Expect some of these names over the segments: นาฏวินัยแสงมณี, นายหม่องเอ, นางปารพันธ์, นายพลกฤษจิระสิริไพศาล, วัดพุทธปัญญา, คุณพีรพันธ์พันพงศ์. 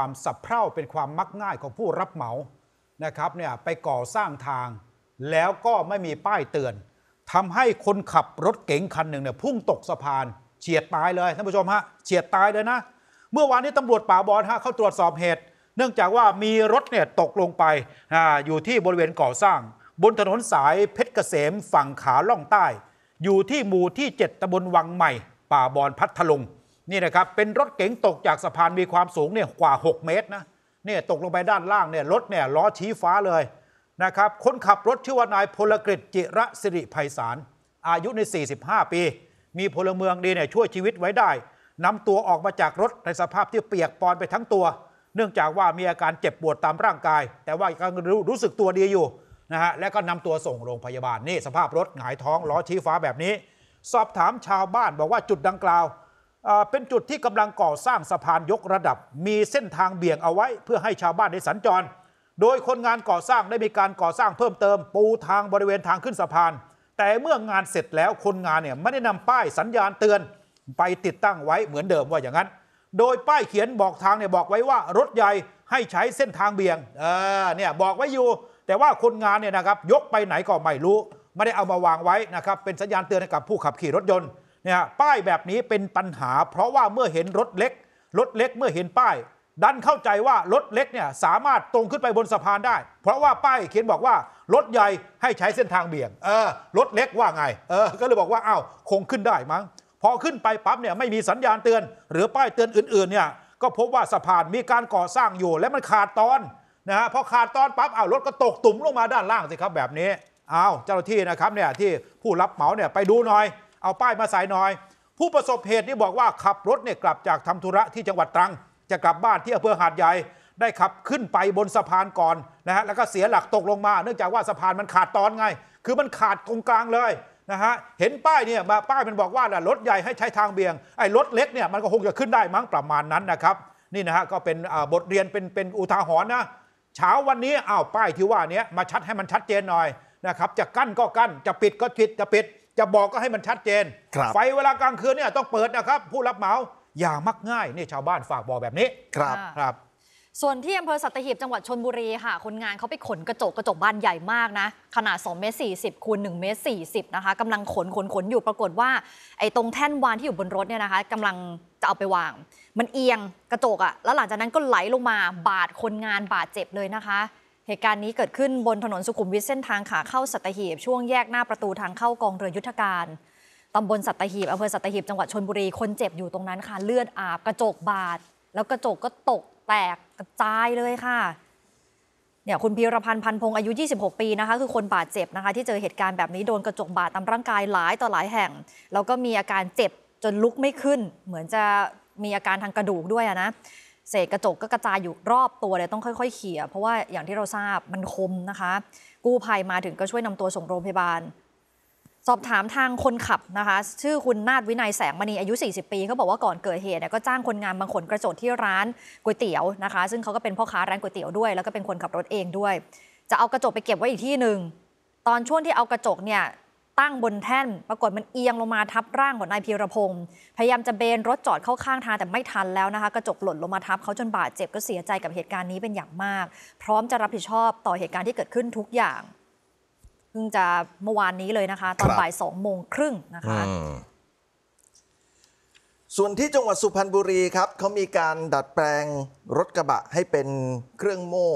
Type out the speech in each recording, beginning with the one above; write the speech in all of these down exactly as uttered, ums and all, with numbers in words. ความสับเพร่าเป็นความมักง่ายของผู้รับเหมานะครับเนี่ยไปก่อสร้างทางแล้วก็ไม่มีป้ายเตือนทำให้คนขับรถเก๋งคันหนึ่งเนี่ยพุ่งตกสะพานเฉียดตายเลยท่านผู้ชมฮะเฉียดตายเลยนะเมื่อวานนี้ตำรวจป่าบอนฮะเข้าตรวจสอบเหตุเนื่องจากว่ามีรถเนี่ยตกลงไปอ่าอยู่ที่บริเวณก่อสร้างบนถนนสายเพชรเกษมฝั่งขาล่องใต้อยู่ที่หมู่ที่เจ็ดตำบลวังใหม่ป่าบอนพัทลุงนี่นะครับเป็นรถเก๋งตกจากสะพานมีความสูงเนี่ยกว่าหกเมตรนะเนี่ยตกลงไปด้านล่างเนี่ยรถเนี่ยล้อชี้ฟ้าเลยนะครับคนขับรถชื่อว่านายพลกฤษจิระสิริไพศาลอายุในสี่สิบห้าปีมีพลเมืองดีเนี่ยช่วยชีวิตไว้ได้นำตัวออกมาจากรถในสภาพที่เปียกปอนไปทั้งตัวเนื่องจากว่ามีอาการเจ็บปวดตามร่างกายแต่ว่ายังรู้สึกตัวดีอยู่นะฮะและก็นำตัวส่งโรงพยาบาลนี่สภาพรถหงายท้องล้อชี้ฟ้าแบบนี้สอบถามชาวบ้านบอกว่าจุดดังกล่าวเป็นจุดที่กำลังก่อสร้างสะพานยกระดับมีเส้นทางเบี่ยงเอาไว้เพื่อให้ชาวบ้านได้สัญจรโดยคนงานก่อสร้างได้มีการก่อสร้างเพิ่มเติมปูทางบริเวณทางขึ้นสะพานแต่เมื่องานเสร็จแล้วคนงานเนี่ยไม่ได้นำป้ายสัญญาณเตือนไปติดตั้งไว้เหมือนเดิมว่าอย่างนั้นโดยป้ายเขียนบอกทางเนี่ยบอกไว้ว่ารถใหญ่ให้ใช้เส้นทางเบี่ยงเออเนี่ยบอกไว้อยู่แต่ว่าคนงานเนี่ยนะครับยกไปไหนก็ไม่รู้ไม่ได้เอามาวางไว้นะครับเป็นสัญญาณเตือนให้กับผู้ขับขี่รถยนต์เนี่ยป้ายแบบนี้เป็นปัญหาเพราะว่าเมื่อเห็นรถเล็กรถเล็กเมื่อเห็นป้ายดันเข้าใจว่ารถเล็กเนี่ยสามารถตรงขึ้นไปบนสะพานได้เพราะว่าป้ายเขียนบอกว่ารถใหญ่ให้ใช้เส้นทางเบี่ยงเออรถเล็กว่าไงเออก็เลยบอกว่าอ้าวคงขึ้นได้มั้งพอขึ้นไปปั๊บเนี่ยไม่มีสัญญาณเตือนหรือป้ายเตือนอื่นๆเนี่ยก็พบว่าสะพานมีการก่อสร้างอยู่และมันขาดตอนนะฮะพอขาดตอนปั๊บอ้าวรถก็ตกตุ่มลงมาด้านล่างสิครับแบบนี้อ้าวเจ้าหน้าที่นะครับเนี่ยที่ผู้รับเหมาเนี่ยไปดูหน่อยเอาป้ายมาใส่หน่อยผู้ประสบเหตุนี่บอกว่าขับรถเนี่ยกลับจากทำธุระที่จังหวัดตรังจะกลับบ้านที่อำเภอหาดใหญ่ได้ขับขึ้นไปบนสะพานก่อนนะฮะแล้วก็เสียหลักตกลงมาเนื่องจากว่าสะพานมันขาดตอนไงคือมันขาดตรงกลางเลยนะฮะเห็นป้ายเนี่ยมาป้ายมันบอกว่ารถใหญ่ให้ใช้ทางเบี่ยงไอ้รถเล็กเนี่ยมันก็คงจะขึ้นได้มั้งประมาณนั้นนะครับนี่นะฮะก็เป็นบทเรียนเป็นเป็นอุทาหรณ์นะเช้าวันนี้อ้าวป้ายที่ว่านี้มาชัดให้มันชัดเจนหน่อยนะครับจะกั้นก็กั้นจะปิดก็ปิดจะปิดจะบอกก็ให้มันชัดเจนไฟเวลากลางคืนเนี่ยต้องเปิดนะครับผู้รับเหมาอย่ามักง่ายนี่ชาวบ้านฝากบอกแบบนี้ครับครับส่วนที่อำเภอสัตหีบจังหวัดชลบุรีค่ะคนงานเขาไปขนกระจกกระจกบานใหญ่มากนะขนาดสองเมตรสี่สิบคูณหนึ่งเมตรสี่สิบนะคะกำลังขนขนขนอยู่ปรากฏว่าไอ้ตรงแท่นวางที่อยู่บนรถเนี่ยนะคะกำลังจะเอาไปวางมันเอียงกระจกอ่ะแล้วหลังจากนั้นก็ไหลลงมาบาดคนงานบาดเจ็บเลยนะคะเหตุการณ์นี้เกิดขึ้นบนถนนสุขุมวิทเส้นทางขาเข้าสัตหีบช่วงแยกหน้าประตูทางเข้ากองเรือยุทธการตำบลสัตหีบอำเภอสัตหีบจังหวัดชลบุรีคนเจ็บอยู่ตรงนั้นค่ะเลือดอาบกระจกบาดแล้วกระจกก็ตกแตกกระจายเลยค่ะเนี่ยคุณพีรพันธ์พันพงศ์อายุยี่สิบหกปีนะคะคือคนบาดเจ็บนะคะที่เจอเหตุการณ์แบบนี้โดนกระจกบาดตามร่างกายหลายต่อหลายแห่งแล้วก็มีอาการเจ็บจนลุกไม่ขึ้นเหมือนจะมีอาการทางกระดูกด้วยนะเศษกระจกก็กระจายอยู่รอบตัวเลยต้องค่อยๆเขี่ยเพราะว่าอย่างที่เราทราบมันคมนะคะกู้ภัยมาถึงก็ช่วยนำตัวส่งโรงพยาบาลสอบถามทางคนขับนะคะชื่อคุณนาฏวินัยแสงมณีอายุสี่สิบปีเขาบอกว่าก่อนเกิดเหตุก็จ้างคนงานบางคนกระโจนที่ร้านก๋วยเตี๋ยวนะคะซึ่งเขาก็เป็นพ่อค้าร้านก๋วยเตี๋ยวด้วยแล้วก็เป็นคนขับรถเองด้วยจะเอากระจกไปเก็บไว้อีกที่หนึ่งตอนช่วงที่เอากระจกเนี่ยตั้งบนแท่นปรากฏมันเอียงลงมาทับร่างของนายพีรพงศ์พยายามจะเบนรถจอดเข้าข้างทางแต่ไม่ทันแล้วนะคะกระจกหล่นลงมาทับเขาจนบาดเจ็บก็เสียใจกับเหตุการณ์นี้เป็นอย่างมากพร้อมจะรับผิดชอบต่อเหตุการณ์ที่เกิดขึ้นทุกอย่างเพิ่งจะเมื่อวานนี้เลยนะคะตอนบ่ายสองโมงครึ่งนะคะส่วนที่จังหวัดสุพรรณบุรีครับเขามีการดัดแปลงรถกระบะให้เป็นเครื่องโม่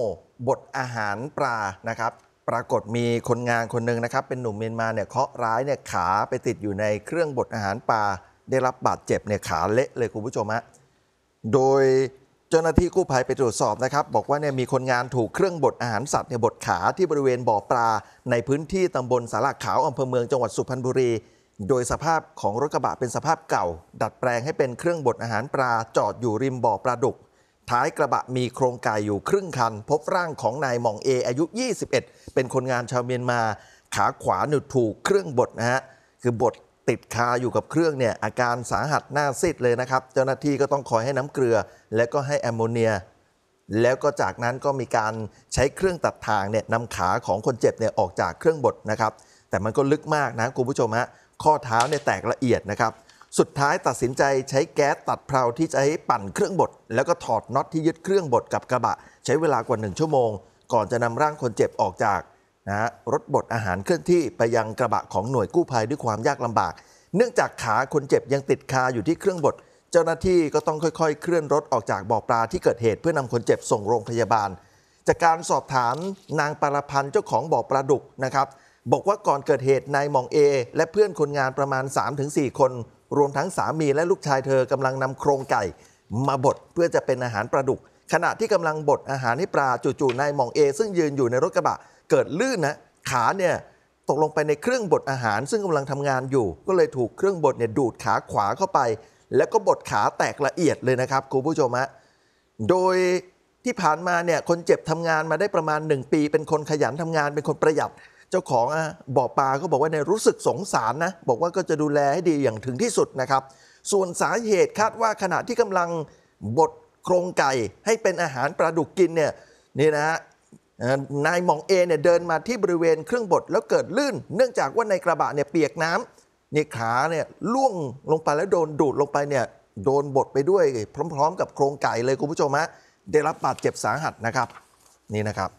บดอาหารปลานะครับปรากฏมีคนงานคนหนึ่งนะครับเป็นหนุ่มเมียนมาเนี่ยเคาะร้ายเนี่ยขาไปติดอยู่ในเครื่องบดอาหารปลาได้รับบาดเจ็บเนี่ยขาเละเลยคุณผู้ชมฮะโดยเจ้าหน้าที่กู้ภัยไปตรวจสอบนะครับบอกว่าเนี่ยมีคนงานถูกเครื่องบดอาหารสัตว์เนี่ยบดขาที่บริเวณบ่อปลาในพื้นที่ตำบลสาหร่าขาวอำเภอเมืองจังหวัดสุพรรณบุรีโดยสภาพของรถกระบะเป็นสภาพเก่าดัดแปลงให้เป็นเครื่องบดอาหารปลาจอดอยู่ริมบ่อปลาดุกท้ายกระบะมีโครงไก่อยู่ครึ่งคันพบร่างของนายหม่องเออายุยี่สิบเอ็ดเป็นคนงานชาวเมียนมาขาขวาหนุดถูกเครื่องบดนะฮะคือบดติดคาอยู่กับเครื่องเนี่ยอาการสาหัสหน้าซีดเลยนะครับเจ้าหน้าที่ก็ต้องคอยให้น้ำเกลือแล้วก็ให้แอมโมเนียแล้วก็จากนั้นก็มีการใช้เครื่องตัดทางเนี่ยนำขาของคนเจ็บเนี่ยออกจากเครื่องบดนะครับแต่มันก็ลึกมากนะคุณผู้ชมฮะข้อเท้าเนี่ยแตกละเอียดนะครับ สุดท้ายตัดสินใจใช้แก๊สตัดเพลาที่ใช้ปั่นเครื่องบดแล้วก็ถอดน็อตที่ยึดเครื่องบดกับกระบะใช้เวลากว่าหนึ่งชั่วโมงก่อนจะนำร่างคนเจ็บออกจากนะรถบดอาหารเคลื่อนที่ไปยังกระบะของหน่วยกู้ภัยด้วยความยากลำบากเนื่องจากขาคนเจ็บยังติดคาอยู่ที่เครื่องบดเจ้าหน้าที่ก็ต้องค่อยๆเคลื่อนรถออกจากบ่อปลาที่เกิดเหตุเพื่อนำคนเจ็บส่งโรงพยาบาลจากการสอบถามนางปารพันธ์เจ้าของบ่อปลาดุกนะครับบอกว่าก่อนเกิดเหตุนายมองเอและเพื่อนคนงานประมาณ สามถึงสี่ คนรวมทั้งสามีและลูกชายเธอกำลังนำโครงไก่มาบดเพื่อจะเป็นอาหารปลาดุกขณะที่กำลังบดอาหารให้ปลาจู่ๆนายมองเอซึ่งยืนอยู่ในรถกระบะเกิดลื่นนะขาเนี่ยตกลงไปในเครื่องบดอาหารซึ่งกำลังทำงานอยู่ก็เลยถูกเครื่องบดเนี่ยดูดขาขวาเข้าไปแล้วก็บดขาแตกละเอียดเลยนะครับคุณผู้ชมฮะโดยที่ผ่านมาเนี่ยคนเจ็บทำงานมาได้ประมาณหนึ่งปีเป็นคนขยันทำงานเป็นคนประหยัดเจ้าของบ่อปลาก็บอกว่าในรู้สึกสงสารนะบอกว่าก็จะดูแลให้ดีอย่างถึงที่สุดนะครับส่วนสาเหตุคาดว่าขณะที่กำลังบดโครงไก่ให้เป็นอาหารปลาดุกกินเนี่ยนี่นะฮะนายมองเอเนี่ยเดินมาที่บริเวณเครื่องบดแล้วเกิดลื่นเนื่องจากว่าในกระบะเนี่ยเปียกน้ำนี่ขาเนี่ยล่วงลงไปแล้วโดนดูดลงไปเนี่ยโดนบดไปด้วยพร้อมๆกับโครงไก่เลยคุณผู้ชมฮะได้รับบาดเจ็บสาหัสนะครับนี่นะครับ